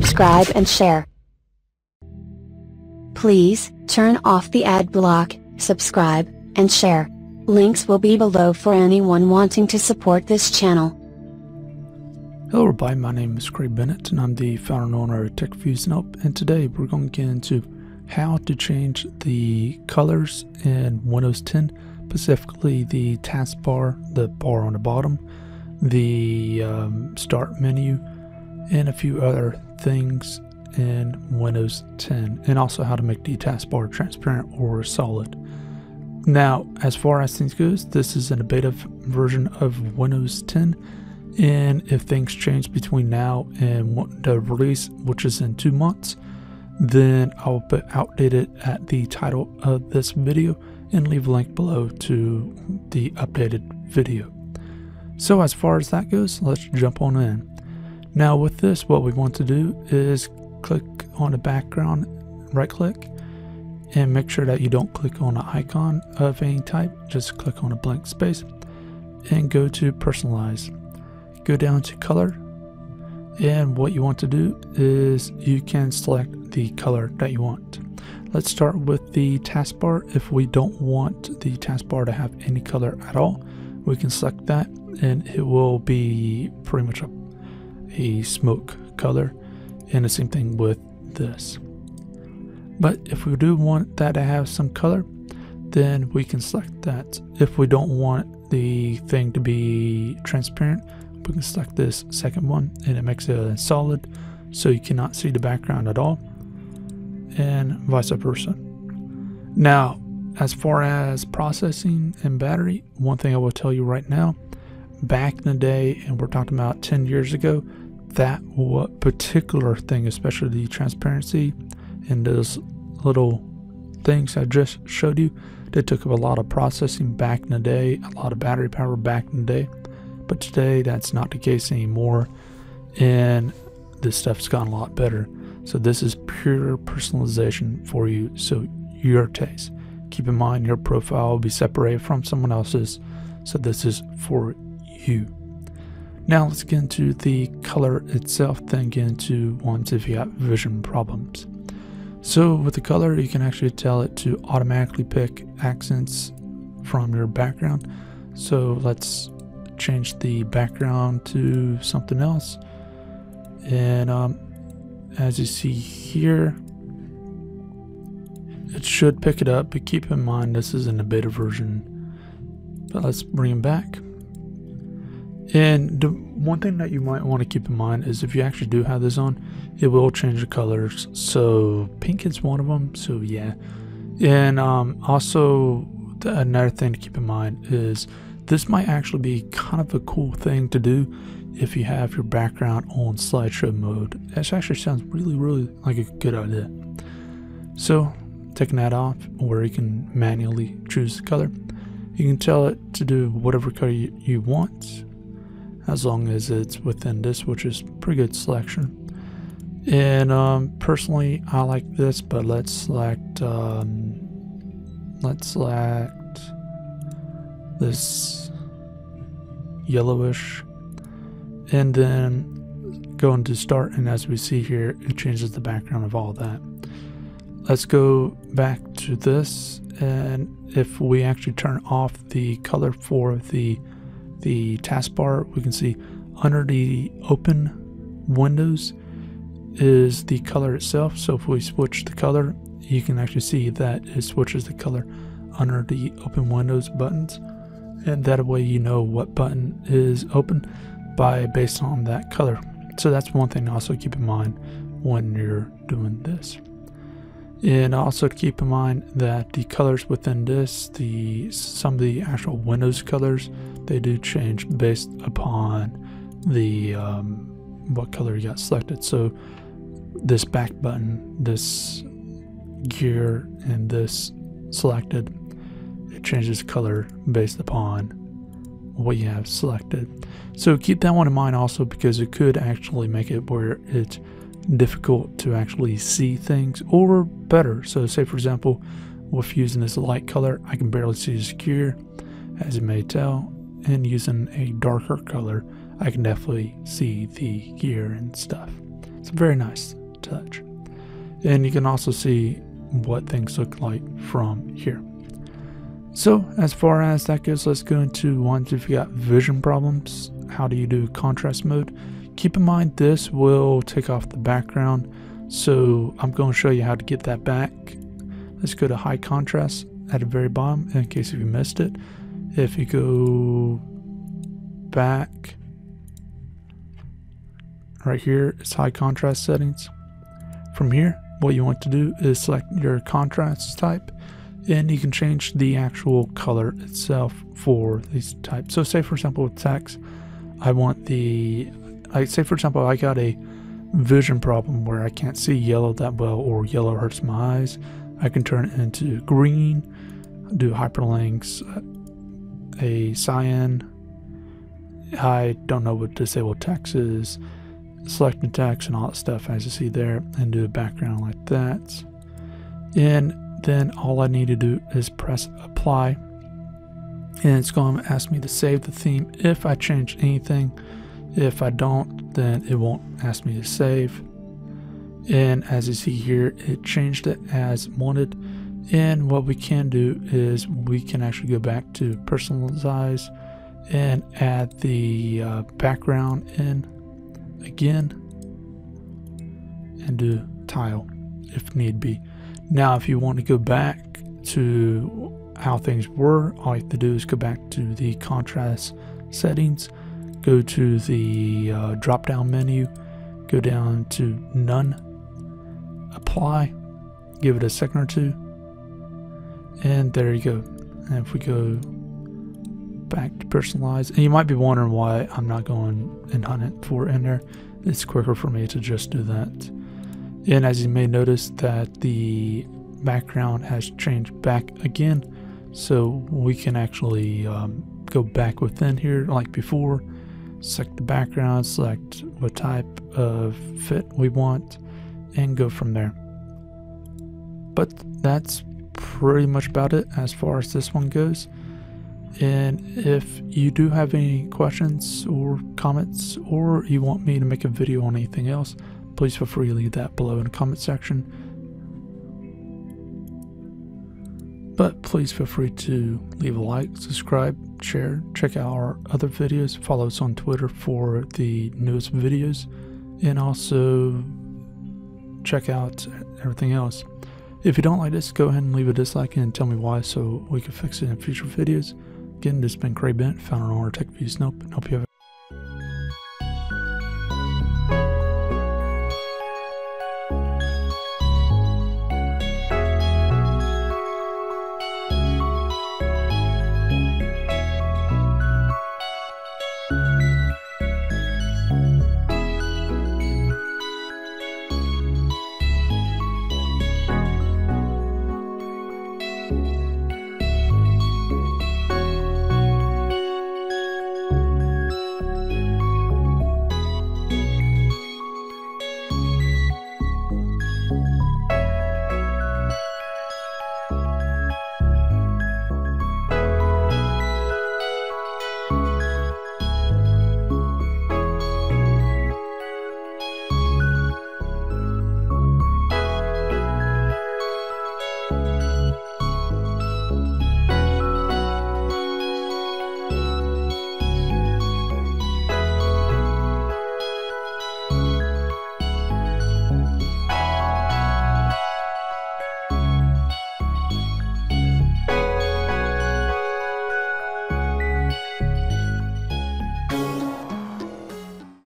subscribe and share. Please turn off the ad block, subscribe, and share. Links will be below for anyone wanting to support this channel. Hello everybody, my name is Craig Bennett and I'm the founder and owner of TechReviewsAndHelp, and today we're going to get into how to change the colors in Windows 10, specifically the taskbar, the bar on the bottom, the start menu, and a few other things in Windows 10, and also how to make the taskbar transparent or solid. Now, as far as things goes, this is in a beta version of Windows 10, and if things change between now and the release, which is in 2 months, then I'll put outdated at the title of this video and leave a link below to the updated video. So as far as that goes, let's jump on in. Now with this, what we want to do is click on the background, right click, and make sure that you don't click on an icon of any type. Just click on a blank space and go to personalize. Go down to color, and what you want to do is you can select the color that you want. Let's start with the taskbar. If we don't want the taskbar to have any color at all, we can select that and it will be pretty much a smoke color, and the same thing with this. But if we do want that to have some color, then we can select that. If we don't want the thing to be transparent, we can select this second one and it makes it solid, so you cannot see the background at all, and vice versa. Now, as far as processing and battery, one thing I will tell you right now, back in the day, and we're talking about 10 years ago, that particular thing, especially the transparency and those little things I just showed you, they took up a lot of processing back in the day, a lot of battery power back in the day. But today that's not the case anymore, and this stuff's gotten a lot better. So this is pure personalization for you, so your taste. Keep in mind your profile will be separated from someone else's, so this is for you. Now let's get into the color itself, then get into ones if you have vision problems. So with the color, you can actually tell it to automatically pick accents from your background. So let's change the background to something else. And as you see here, it should pick it up, but keep in mind this is in the beta version. But let's bring it back. And the one thing that you might want to keep in mind is if you actually do have this on, it will change the colors. So pink is one of them, so yeah. And also another thing to keep in mind is this might actually be kind of a cool thing to do if you have your background on slideshow mode. That actually sounds really like a good idea. So taking that off, where you can manually choose the color, you can tell it to do whatever color you want, as long as it's within this, which is pretty good selection. And personally, I like this, but let's select this yellowish, and then go into start, and as we see here, it changes the background of all that. Let's go back to this, and if we actually turn off the color for the taskbar, we can see under the open windows is the color itself. So if we switch the color, you can actually see that it switches the color under the open windows buttons, and that way you know what button is open by based on that color. So that's one thing to also keep in mind when you're doing this. And also keep in mind that the colors within this, some of the actual Windows colors, they do change based upon the what color you got selected. So this back button, this gear, and this selected, it changes color based upon what you have selected. So keep that one in mind also, because it could actually make it where it's difficult to actually see things, or better. So say for example, with using this light color, I can barely see this gear, as you may tell, and using a darker color, I can definitely see the gear and stuff. It's a very nice touch. And you can also see what things look like from here. So as far as that goes, let's go into ones if you got vision problems. How do you do contrast mode? Keep in mind this will take off the background, so I'm going to show you how to get that back. Let's go to high contrast at the very bottom in case if you missed it. If you go back right here, it's high contrast settings. From here, what you want to do is select your contrast type, and you can change the actual color itself for these types. So say for example with text, I want the, I say for example I got a vision problem where I can't see yellow that well, or yellow hurts my eyes. I can turn it into green, do hyperlinks, a cyan. I don't know what disabled text is, select the text and all that stuff as you see there, and do a background like that. And then all I need to do is press apply, and it's going to ask me to save the theme if I change anything. If I don't, then it won't ask me to save. And as you see here, it changed it as wanted. And what we can do is we can actually go back to personalize and add the background in again and do tile if need be. Now if you want to go back to how things were, all you have to do is go back to the contrast settings, go to the drop down menu, go down to none, apply, give it a second or two, and there you go. And if we go back to personalize, and you might be wondering why I'm not going and hunting for it in there, it's quicker for me to just do that. And as you may notice that the background has changed back again, so we can actually go back within here like before, select the background, select what type of fit we want, and go from there. But that's pretty much about it as far as this one goes. And if you do have any questions or comments, or you want me to make a video on anything else, please feel free to leave that below in the comment section. But please feel free to leave a like, subscribe, share, check out our other videos, follow us on Twitter for the newest videos, and also check out everything else. If you don't like this, go ahead and leave a dislike and tell me why so we can fix it in future videos. Again, this has been Craig Bennett, founder and owner of TechReviewsAndHelp, and hope you have a